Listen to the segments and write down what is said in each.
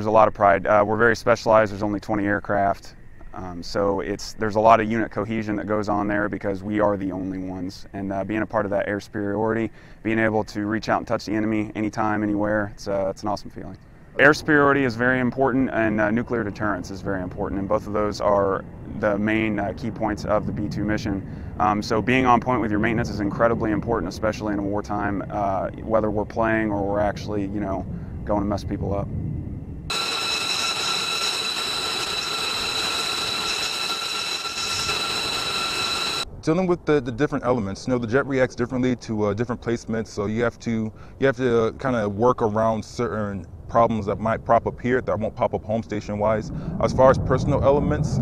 there's a lot of pride. We're very specialized. There's only 20 aircraft. So there's a lot of unit cohesion that goes on there because we are the only ones. And being a part of that air superiority, being able to reach out and touch the enemy anytime, anywhere, it's an awesome feeling. Air superiority is very important, and nuclear deterrence is very important, and both of those are the main key points of the B-2 mission. So being on point with your maintenance is incredibly important, especially in a wartime, whether we're playing or we're actually, you know, going to mess people up. Dealing with the different elements, you know, the jet reacts differently to different placements, so you have to kind of work around certain problems that might pop up here that won't pop up home station wise. As far as personal elements,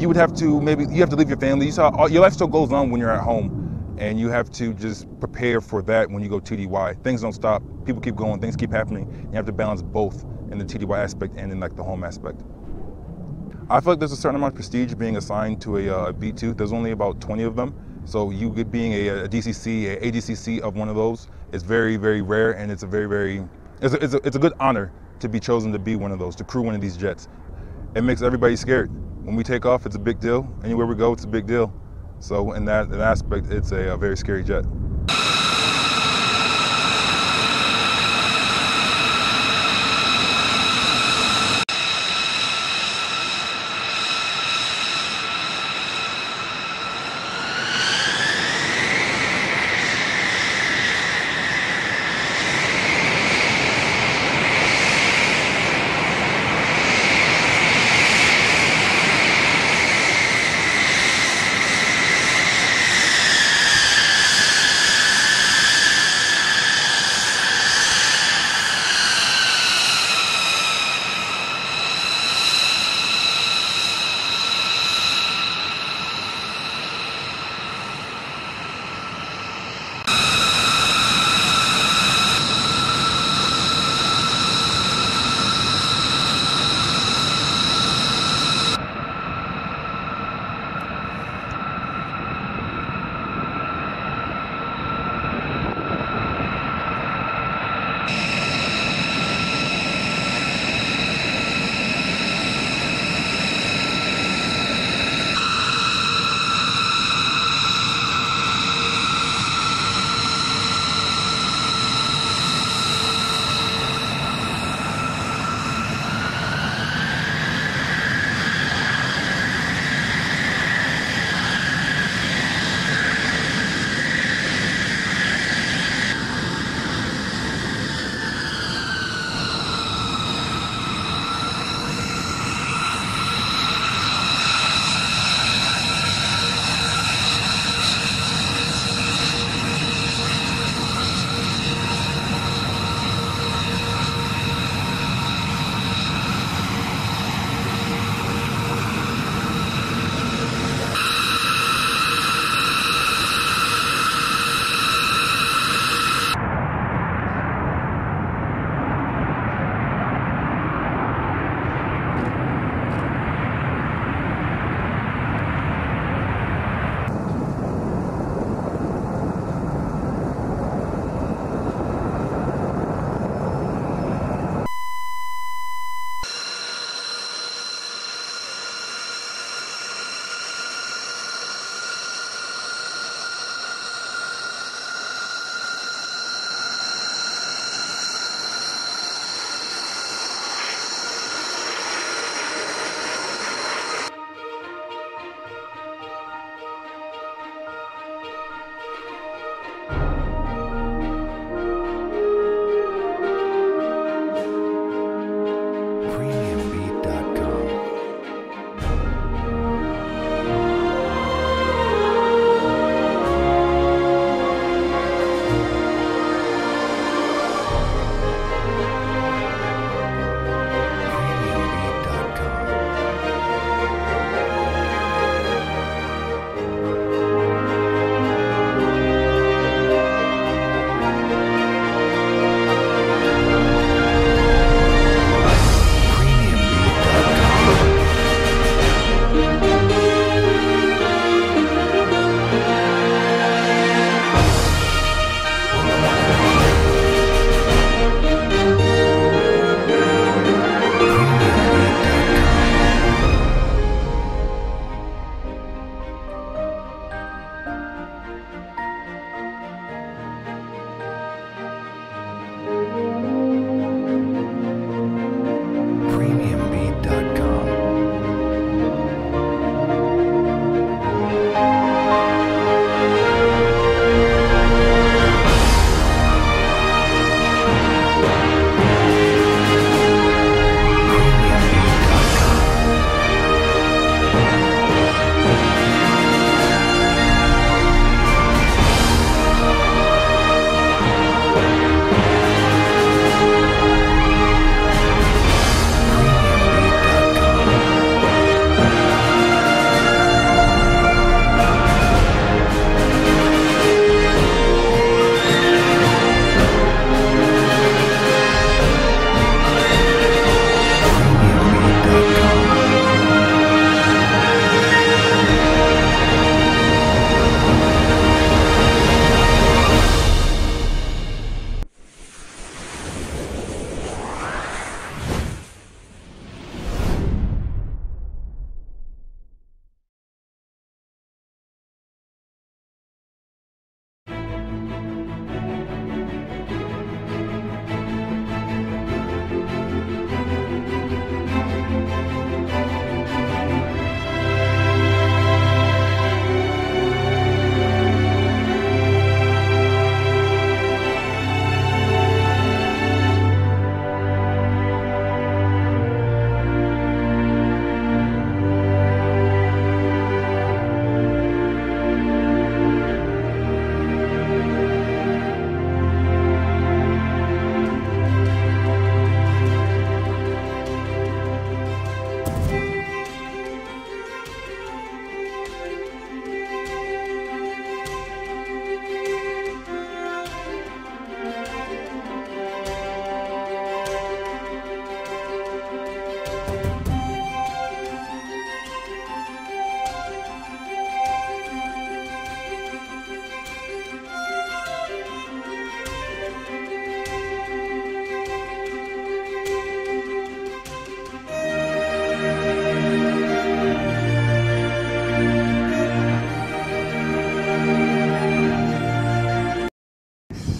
you have to leave your family. Your life still goes on when you're at home, and you have to just prepare for that when you go TDY. Things don't stop. People keep going. Things keep happening. You have to balance both in the TDY aspect and in like the home aspect. I feel like there's a certain amount of prestige being assigned to a B-2. There's only about 20 of them. So you being a DCC, a ADCC of one of those is very, very rare, and it's a very, very It's a good honor to be chosen to be one of those, to crew one of these jets. It makes everybody scared. When we take off, it's a big deal. Anywhere we go, it's a big deal. So in that aspect, it's a very scary jet.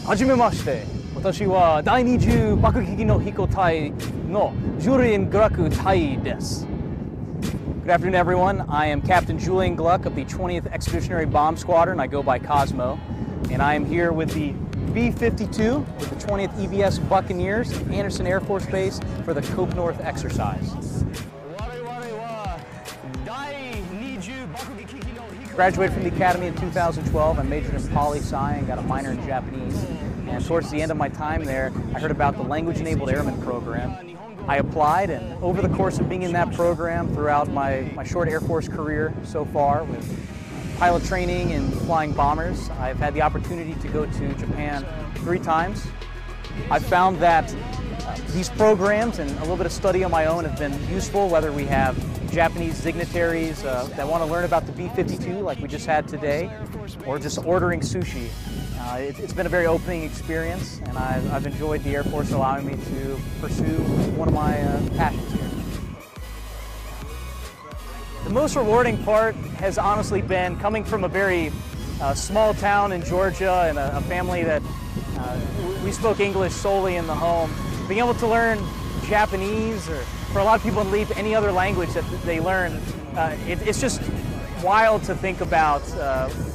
Hajimemashite. Watashi wa Dainiju Bakugeki no Hikotai no Julian Gluck Tai desu. Good afternoon, everyone. I am Captain Julian Gluck of the 20th Expeditionary Bomb Squadron. I go by Cosmo, and I am here with the B-52 with the 20th EBS Buccaneers at Andersen Air Force Base for the Cope North exercise. Graduated from the Academy in 2012. I majored in poli-sci and got a minor in Japanese. And towards the end of my time there, I heard about the Language Enabled Airmen Program. I applied, and over the course of being in that program throughout my short Air Force career so far, with pilot training and flying bombers, I've had the opportunity to go to Japan 3 times. I've found that these programs and a little bit of study on my own have been useful, whether we have Japanese dignitaries that want to learn about the B-52 like we just had today, or just ordering sushi. It's been a very opening experience, and I've enjoyed the Air Force allowing me to pursue one of my passions here. The most rewarding part has honestly been coming from a very small town in Georgia and a family that we spoke English solely in the home. Being able to learn Japanese, or for a lot of people in LEAP, any other language that they learn, it's just wild to think about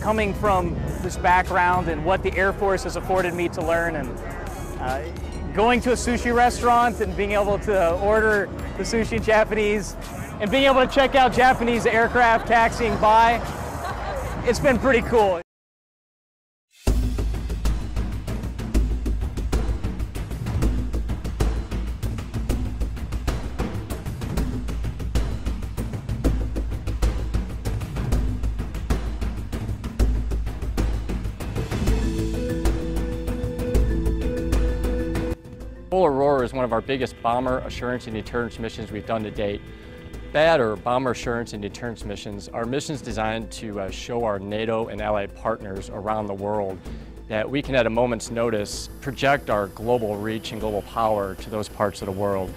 coming from this background and what the Air Force has afforded me to learn. And going to a sushi restaurant and being able to order the sushi in Japanese and being able to check out Japanese aircraft taxiing by, it's been pretty cool. Full Aurora is one of our biggest bomber assurance and deterrence missions we've done to date. BAD, or Bomber Assurance and Deterrence Missions, are missions designed to show our NATO and allied partners around the world that we can, at a moment's notice, project our global reach and global power to those parts of the world.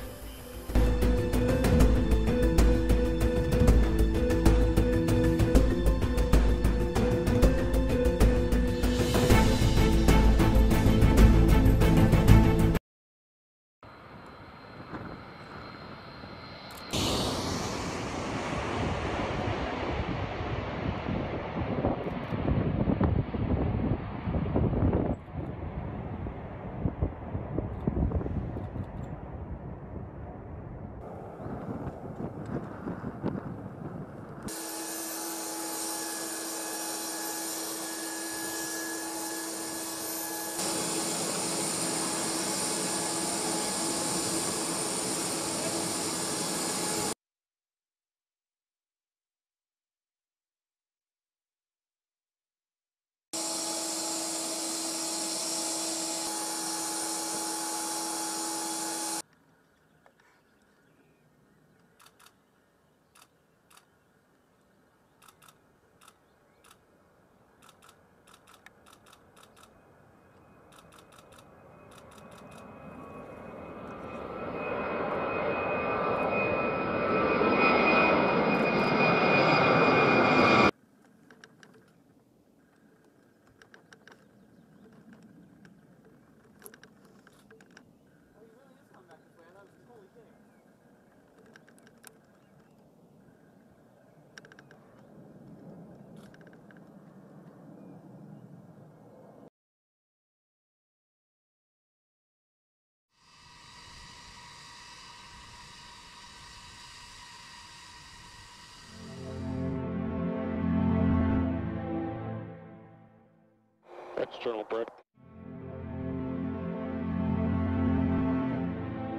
External break.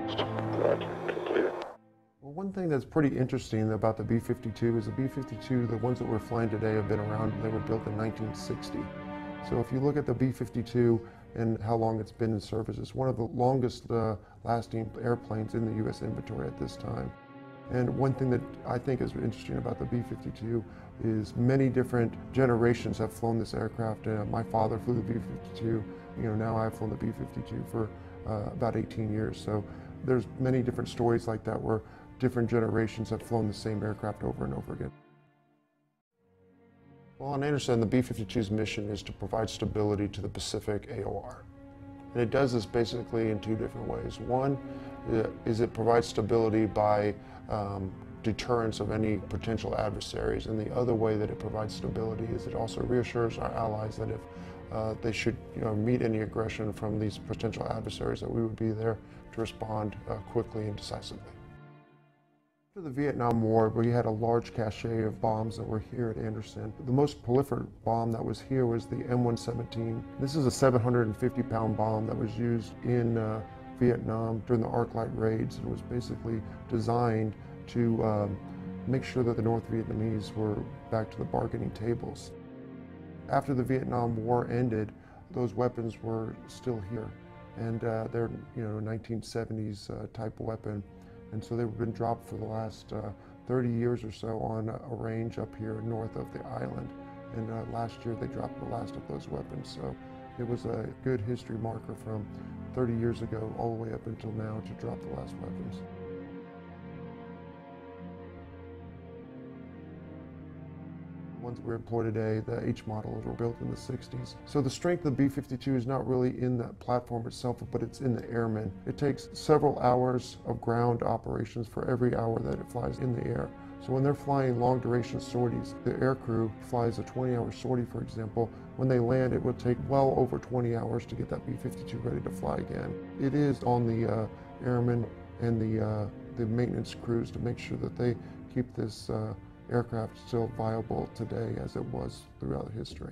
Completed. Well, one thing that's pretty interesting about the B-52 is the B-52, the ones that we're flying today have been around, they were built in 1960. So if you look at the B-52 and how long it's been in service, it's one of the longest lasting airplanes in the U.S. inventory at this time. And one thing that I think is interesting about the B-52 is many different generations have flown this aircraft. My father flew the B-52. Now I've flown the B-52 for about 18 years. So there's many different stories like that where different generations have flown the same aircraft over and over again. Well, on Andersen, the B-52's mission is to provide stability to the Pacific AOR. And it does this basically in two different ways. One is it provides stability by deterrence of any potential adversaries, and the other way that it provides stability is it also reassures our allies that if they should meet any aggression from these potential adversaries, that we would be there to respond quickly and decisively. After the Vietnam War, we had a large cache of bombs that were here at Andersen. The most proliferant bomb that was here was the M117. This is a 750-pound bomb that was used in Vietnam during the Arclight Raids. It was basically designed to make sure that the North Vietnamese were back to the bargaining tables. After the Vietnam War ended, those weapons were still here, and they're 1970s type weapon, and so they've been dropped for the last 30 years or so on a range up here north of the island, and last year they dropped the last of those weapons, so it was a good history marker from 30 years ago all the way up until now to drop the last weapons. The ones we employ today, the H models, were built in the 60s. So the strength of the B-52 is not really in that platform itself, but it's in the airmen. It takes several hours of ground operations for every hour that it flies in the air. So when they're flying long-duration sorties, the aircrew flies a 20-hour sortie, for example. When they land, it would take well over 20 hours to get that B-52 ready to fly again. It is on the airmen and the maintenance crews to make sure that they keep this aircraft still viable today as it was throughout history.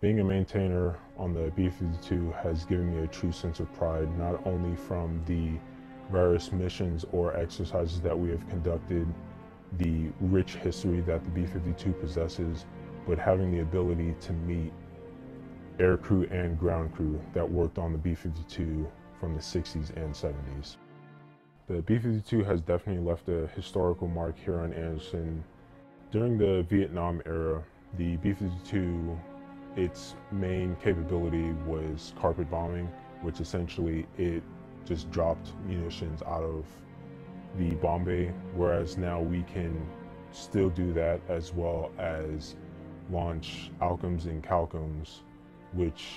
Being a maintainer on the B-52 has given me a true sense of pride, not only from the various missions or exercises that we have conducted, the rich history that the B-52 possesses, but having the ability to meet air crew and ground crew that worked on the B-52 from the 60s and 70s. The B-52 has definitely left a historical mark here on Andersen. During the Vietnam era, the B-52, its main capability was carpet bombing, which essentially it just dropped munitions out of the bomb bay, whereas now we can still do that as well as launch Alcoms and Calcoms, which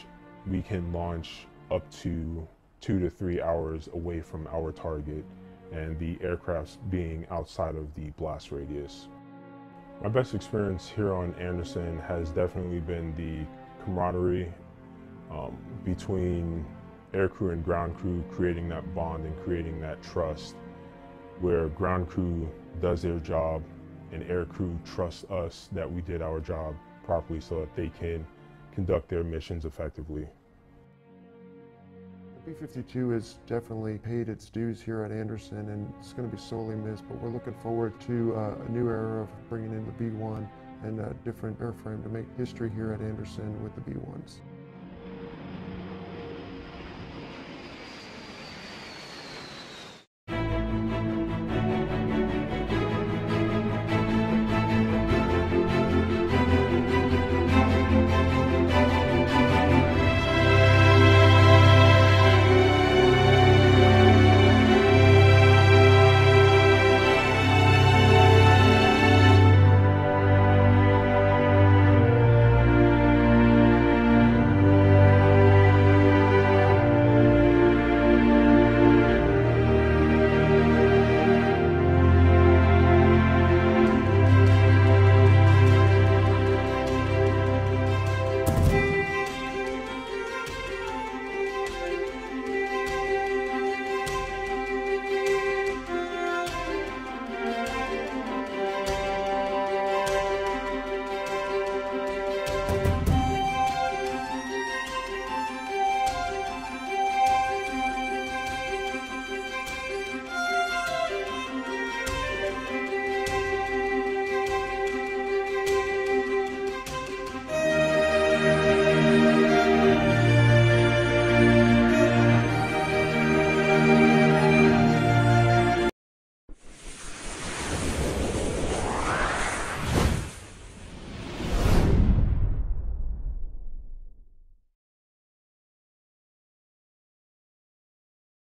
we can launch up to 2 to 3 hours away from our target, and the aircrafts being outside of the blast radius. My best experience here on Andersen has definitely been the camaraderie between aircrew and ground crew, creating that bond and creating that trust, where ground crew does their job and aircrew trusts us that we did our job properly so that they can conduct their missions effectively. B-52 has definitely paid its dues here at Andersen, and it's going to be sorely missed, but we're looking forward to a new era of bringing in the B-1 and a different airframe to make history here at Andersen with the B-1s.